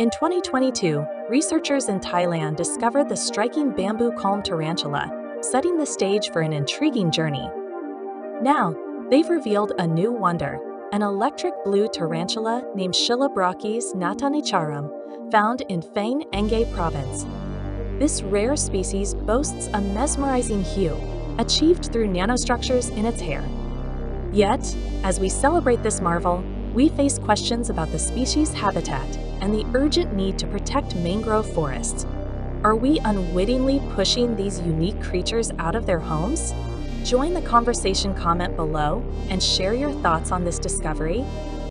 In 2022, researchers in Thailand discovered the striking bamboo culm tarantula, setting the stage for an intriguing journey. Now, they've revealed a new wonder, an electric blue tarantula named Chilobrachys natanicharum, found in Phang-Nga province. This rare species boasts a mesmerizing hue, achieved through nanostructures in its hair. Yet, as we celebrate this marvel, we face questions about the species' habitat and the urgent need to protect mangrove forests. Are we unwittingly pushing these unique creatures out of their homes? Join the conversation, comment below, and share your thoughts on this discovery.